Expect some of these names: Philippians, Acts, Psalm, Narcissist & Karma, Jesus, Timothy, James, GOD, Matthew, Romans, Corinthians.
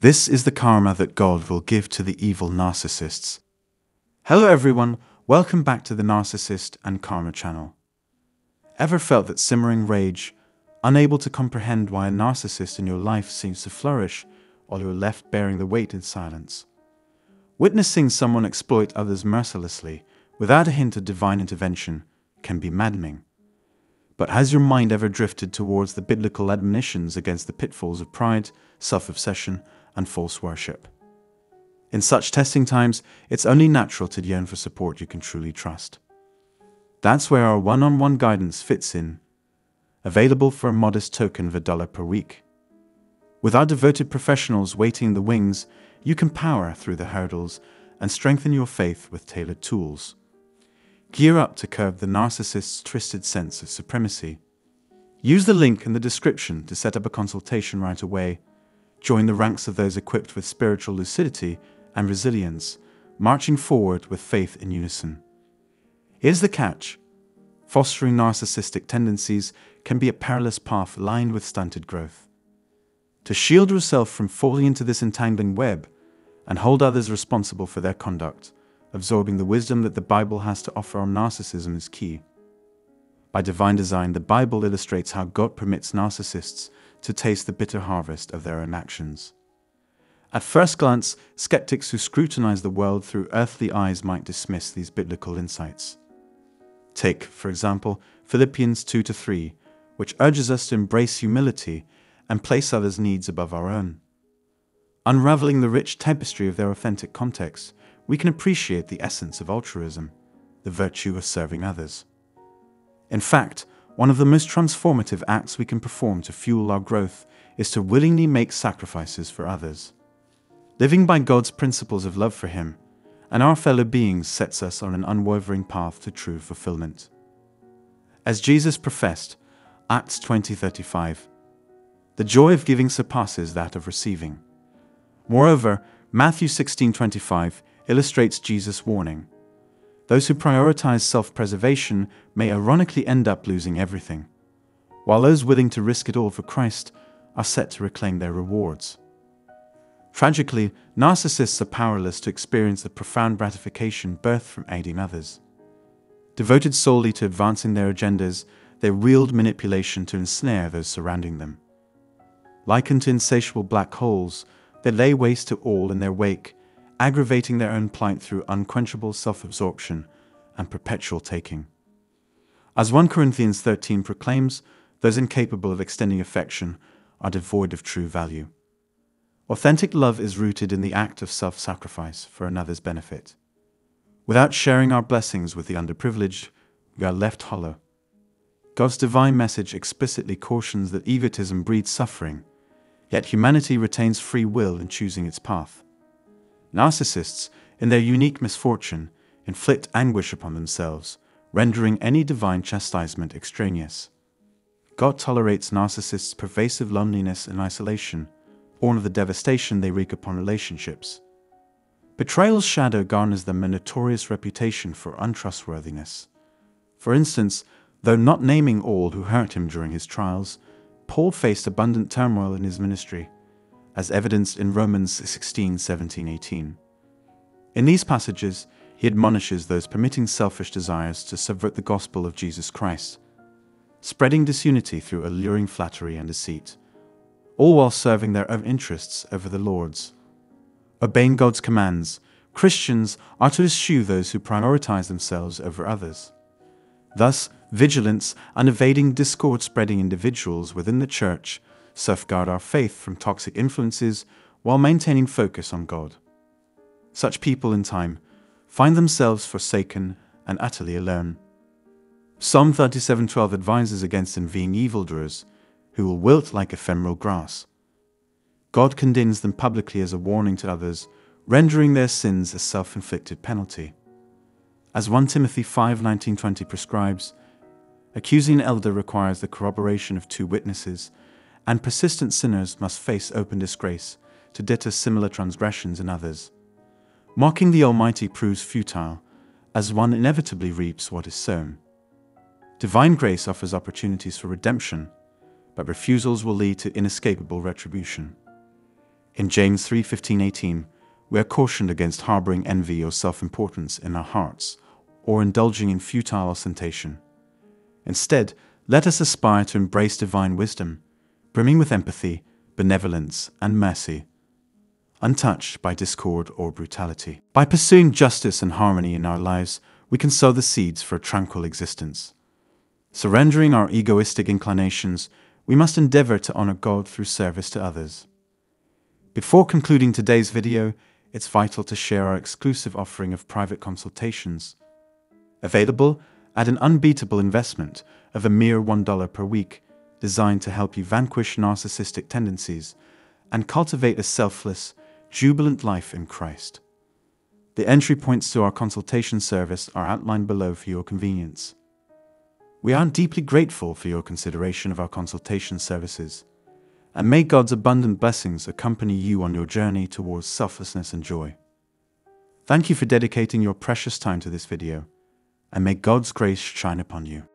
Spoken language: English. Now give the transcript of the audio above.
This is the karma that God will give to the evil narcissists. Hello everyone, welcome back to the Narcissist and Karma channel. Ever felt that simmering rage, unable to comprehend why a narcissist in your life seems to flourish, while you're left bearing the weight in silence? Witnessing someone exploit others mercilessly, without a hint of divine intervention, can be maddening. But has your mind ever drifted towards the biblical admonitions against the pitfalls of pride, self-obsession, and false worship? In such testing times, it's only natural to yearn for support you can truly trust. That's where our one-on-one guidance fits in, available for a modest token of $1 per week. With our devoted professionals waiting in the wings, you can power through the hurdles and strengthen your faith with tailored tools. Gear up to curb the narcissist's twisted sense of supremacy. Use the link in the description to set up a consultation right away. Join the ranks of those equipped with spiritual lucidity and resilience, marching forward with faith in unison. Here's the catch. Fostering narcissistic tendencies can be a perilous path lined with stunted growth. To shield yourself from falling into this entangling web and hold others responsible for their conduct, absorbing the wisdom that the Bible has to offer on narcissism is key. By divine design, the Bible illustrates how God permits narcissists to taste the bitter harvest of their own actions. At first glance, skeptics who scrutinize the world through earthly eyes might dismiss these biblical insights. Take, for example, Philippians 2-3, which urges us to embrace humility and place others' needs above our own. Unraveling the rich tapestry of their authentic context, we can appreciate the essence of altruism, the virtue of serving others. In fact, one of the most transformative acts we can perform to fuel our growth is to willingly make sacrifices for others. Living by God's principles of love for Him and our fellow beings sets us on an unwavering path to true fulfillment. As Jesus professed, Acts 20:35, "The joy of giving surpasses that of receiving." Moreover, Matthew 16:25 illustrates Jesus' warning. Those who prioritize self-preservation may ironically end up losing everything, while those willing to risk it all for Christ are set to reclaim their rewards. Tragically, narcissists are powerless to experience the profound gratification birthed from aiding others. Devoted solely to advancing their agendas, they wield manipulation to ensnare those surrounding them. Likened to insatiable black holes, they lay waste to all in their wake, aggravating their own plight through unquenchable self-absorption and perpetual taking. As 1 Corinthians 13 proclaims, those incapable of extending affection are devoid of true value. Authentic love is rooted in the act of self-sacrifice for another's benefit. Without sharing our blessings with the underprivileged, we are left hollow. God's divine message explicitly cautions that egotism breeds suffering, yet humanity retains free will in choosing its path. Narcissists, in their unique misfortune, inflict anguish upon themselves, rendering any divine chastisement extraneous. God tolerates narcissists' pervasive loneliness and isolation, born of the devastation they wreak upon relationships. Betrayal's shadow garners them a notorious reputation for untrustworthiness. For instance, though not naming all who hurt him during his trials, Paul faced abundant turmoil in his ministry, as evidenced in Romans 16:17-18. In these passages, he admonishes those permitting selfish desires to subvert the gospel of Jesus Christ, spreading disunity through alluring flattery and deceit, all while serving their own interests over the Lord's. Obeying God's commands, Christians are to eschew those who prioritize themselves over others. Thus, vigilance and evading discord-spreading individuals within the church safeguard our faith from toxic influences while maintaining focus on God. Such people in time find themselves forsaken and utterly alone. Psalm 37:12 advises against envying evildoers who will wilt like ephemeral grass. God condemns them publicly as a warning to others, rendering their sins a self-inflicted penalty. As 1 Timothy 5:19-20 prescribes, accusing an elder requires the corroboration of two witnesses, and persistent sinners must face open disgrace to deter similar transgressions in others. Mocking the Almighty proves futile, as one inevitably reaps what is sown. Divine grace offers opportunities for redemption, but refusals will lead to inescapable retribution. In James 3:15-18, we are cautioned against harboring envy or self-importance in our hearts, or indulging in futile ostentation. Instead, let us aspire to embrace divine wisdom, brimming with empathy, benevolence, and mercy, untouched by discord or brutality. By pursuing justice and harmony in our lives, we can sow the seeds for a tranquil existence. Surrendering our egoistic inclinations, we must endeavor to honor God through service to others. Before concluding today's video, it's vital to share our exclusive offering of private consultations, available at an unbeatable investment of a mere $1 per week, designed to help you vanquish narcissistic tendencies and cultivate a selfless, jubilant life in Christ. The entry points to our consultation service are outlined below for your convenience. We are deeply grateful for your consideration of our consultation services, and may God's abundant blessings accompany you on your journey towards selflessness and joy. Thank you for dedicating your precious time to this video, and may God's grace shine upon you.